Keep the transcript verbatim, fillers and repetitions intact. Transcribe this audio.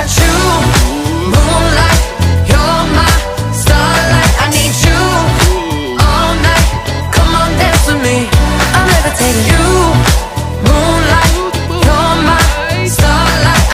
I choose.